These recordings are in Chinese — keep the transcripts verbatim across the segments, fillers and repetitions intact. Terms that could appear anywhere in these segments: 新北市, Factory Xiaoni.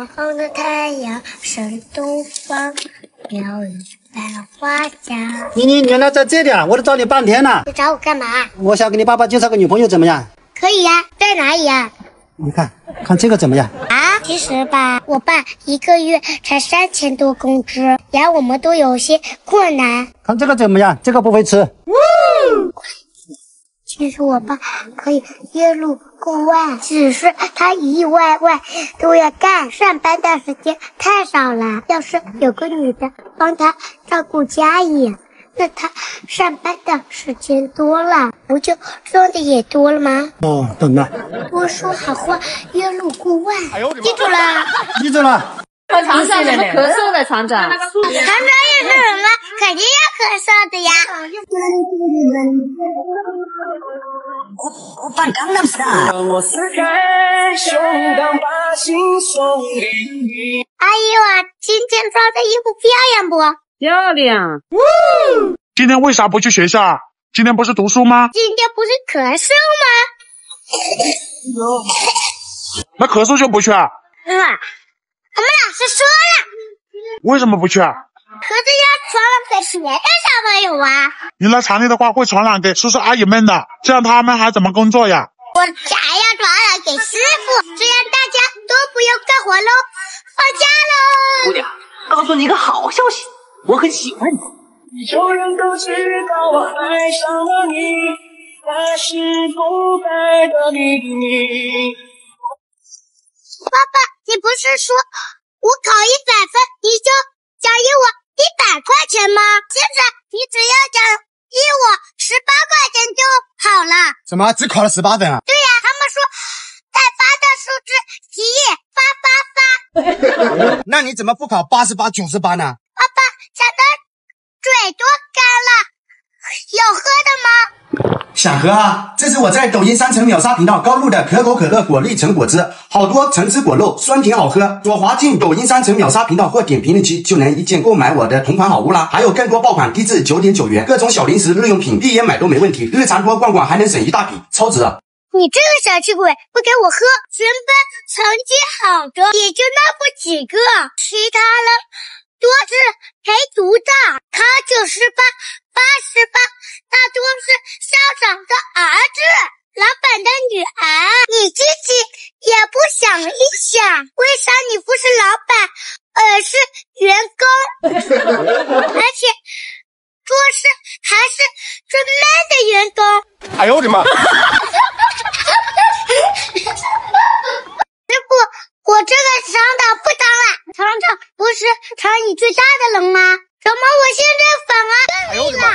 黄昏的太阳升东方，鸟语百花香。你你你那在这里啊？我都找你半天了。你找我干嘛？我想给你爸爸介绍个女朋友，怎么样？可以呀、啊，在哪里呀、啊？你看看这个怎么样？啊，其实吧，我爸一个月才三千多工资，连我们都有些困难。看这个怎么样？这个不会吃。嗯。 其实我爸可以月入过万，只是他一意外外都要干，上班的时间太少了。要是有个女的帮他照顾家业，那他上班的时间多了，不就赚的也多了吗？哦，懂了。多说好话，月入过万，记住了，记住了。 厂长怎么咳嗽了？厂长，厂长也是什么？肯定要咳嗽的呀！我我把刚弄死啊！我撕开胸膛，把心送给你。阿姨，我今天穿的衣服漂亮不？漂亮。嗯。今天为啥不去学校啊？今天不是读书吗？今天不是咳嗽吗？那咳嗽就不去啊？嗯。 我们老师说了，为什么不去啊？可是要传染给别的小朋友啊！你来厂里的话，会传染给叔叔阿姨们的，这样他们还怎么工作呀？我想要传染给师傅，这样大家都不用干活喽，放假喽！姑娘，告诉你一个好消息，我很喜欢你。所有人都知道我爱上了你，那是不败的秘密。爸爸。 你不是说我考一百分你就奖励我一百块钱吗？现在你只要奖励我十八块钱就好了。怎么只考了十八分啊？对呀、啊，他们说再发的数字题发发发。那你怎么不考八十八、九十八呢？爸爸，想的嘴都干了，有喝的吗？ 想喝啊！这是我在抖音商城秒杀频道高录的可口可乐果粒橙果汁，好多橙汁果肉，酸甜好喝。左滑进抖音商城秒杀频道或点评论区，就能一键购买我的同款好物啦！还有更多爆款，低至 九点九 元，各种小零食、日用品，一眼买都没问题。日常多逛逛还能省一大笔，超值啊！你这个小气鬼，不给我喝，全班成绩好的也就那么几个，其他人多是陪读的，考九十八、八十八。 那都是校长的儿子，老板的女儿。你自己也不想一想，为啥你不是老板，而是员工？而且做事还是最 man 的员工。哎呦我的妈！师傅，我这个厂长不当了。厂长不是厂里最大的人吗？怎么我现在反而…… 哎呦我的妈！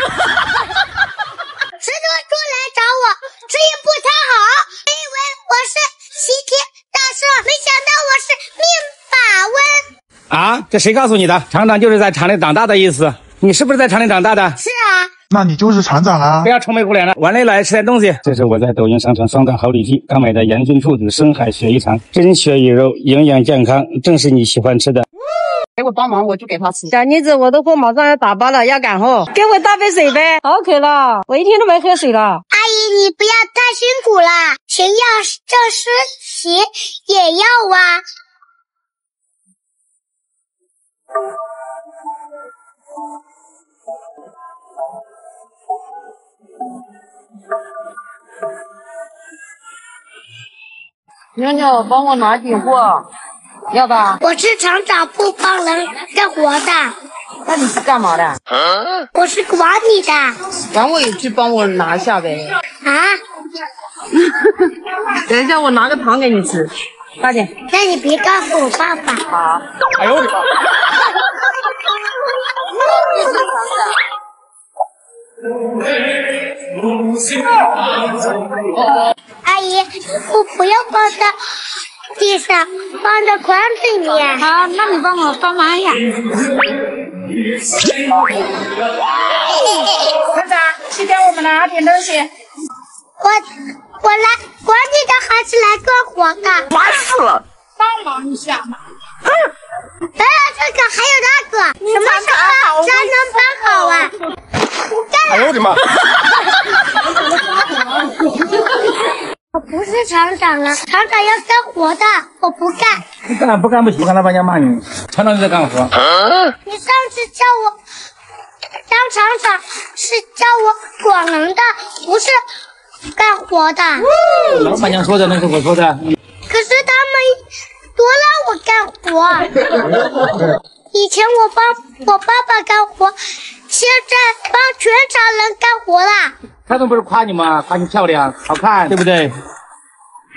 石头猪来找我，吃一步他好，我以为我是齐天大圣，没想到我是命法翁。啊，这谁告诉你的？厂长就是在厂里长大的意思。你是不是在厂里长大的？是啊。那你就是厂长啊！不要愁眉苦脸了，玩累了吃点东西。这是我在抖音商城双杠好礼季刚买的盐菌兔子深海鳕鱼肠，真血与肉，营养健康，正是你喜欢吃的。 给我帮忙，我就给他吃。小妮子，我的货马上要打包了，要赶货。给我倒杯水呗，好渴了，我一天都没喝水了。阿姨，你不要太辛苦了，谁要这湿鞋也要啊。妞妞，帮我拿点货。 要吧，我是厂长，不帮人干活的。那你是干嘛的？啊、我是管理的。管我也去帮我拿一下呗。啊！等一下，我拿个糖给你吃，快点。那你别告诉我爸爸。好。哎呦我的妈！你是厂长。阿姨，我不要帮他。 地上放在筐子里面。好，那你帮我帮忙呀。厂长，去给我们拿点东西。我我来管理的还是来干活的。烦死了！帮忙一下嘛。嗯。还有这个，还有那个，什么时候才能搬好啊？哎呦我的妈！我不是是厂长了，厂长要干活的，我不干。不干不干不行，干到半夜骂你。厂长就在干活。啊、你上次叫我当厂长是叫我果农的，不是干活的。嗯、老板娘说的，那是我说的。可是他们多让我干活。以前我帮我爸爸干活，现在帮全厂人干活啦。 他们不是夸你吗？夸你漂亮、好看，对不对？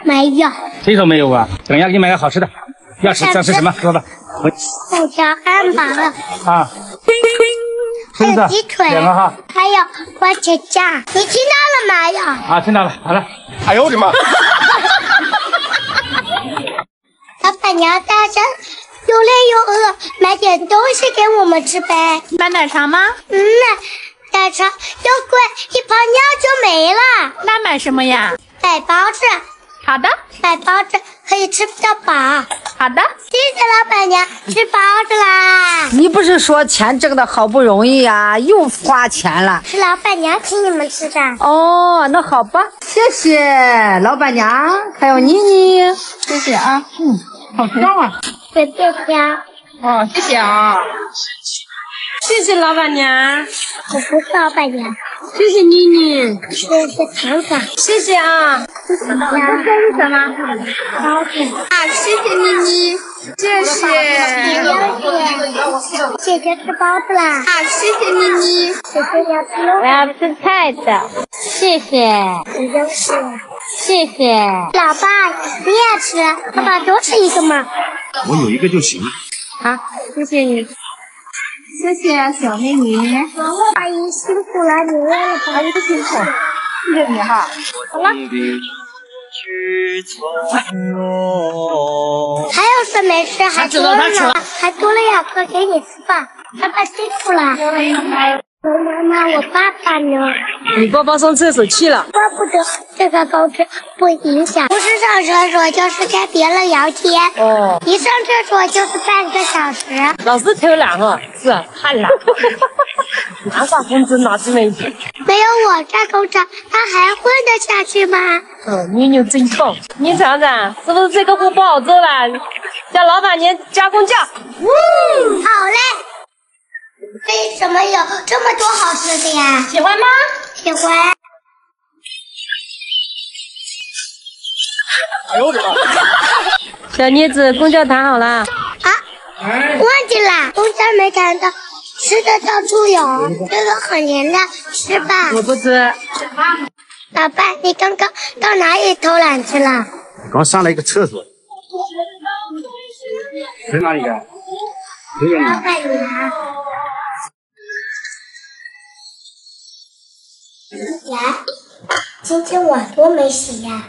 没有，谁说没有啊？等一下给你买个好吃的，要吃想吃什么？说吧。我薯条、汉堡啊，还有鸡腿，还有番茄酱。你听到了没有？啊，听到了。好了。哎呦我的妈！老板娘大声，又累又饿，买点东西给我们吃呗。买奶茶吗？嗯。 奶茶又贵，一泡尿就没了。那买什么呀？买包子。好的。买包子可以吃到饱。好的。谢谢老板娘，吃包子啦。你不是说钱挣的好不容易啊，又花钱了？是老板娘请你们吃的。哦，那好吧，谢谢老板娘，还有妮妮，谢谢啊。嗯，好香啊。随便挑。哦，谢谢啊。 谢谢老板娘，我不是老板娘。谢谢妮妮，谢谢厂长，谢谢啊。这是什么？包子啊！谢谢妮妮，谢谢。姐姐吃包子啦！啊，谢谢妮妮，姐姐要吃。我要吃菜的，谢谢。你真是，谢谢。老爸，你也吃，爸爸多吃一个嘛。我有一个就行。好，谢谢你。 谢谢小美女，阿姨辛苦了，你累了吧？阿姨不辛苦，谢谢你哈。好了，还有事没吃，还多了呢，还多了两颗给你吃吧。爸爸辛苦了。妈妈，我爸爸呢？你爸爸上厕所去了。怪不得这个包子不影响，不是上厕所就是跟别人聊天。哦，一上厕所就是半个小时。老是偷懒哈，是太懒。拿啥工资拿这么一点？没有我在工厂，他还混得下去吗？嗯，妞妞真棒。你尝尝，是不是这个不保证了？叫老板娘加工价。嗯，好嘞。 为什么有这么多好吃的呀？喜欢吗？喜欢。哎呦我的妈！小妮子，公交谈好了啊？忘记了，公交没谈到，吃的到处有，这个很咸的，吃吧。我不吃。老爸，你刚刚到哪里偷懒去了？刚上了一个厕所。去哪里呀？老板娘。 来，今天碗多没洗呀！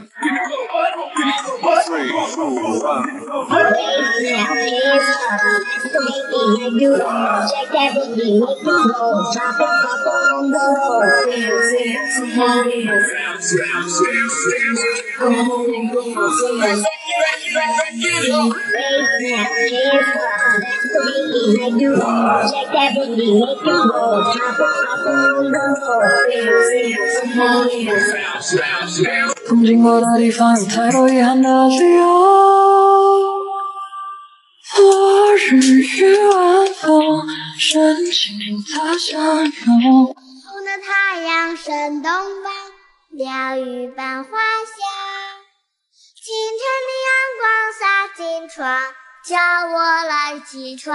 风景过的地方有太多遗憾的理由，我日日晚风，深情它相拥。红的太阳升东方，鸟语伴花香。清晨的阳光洒进窗，叫我来起床。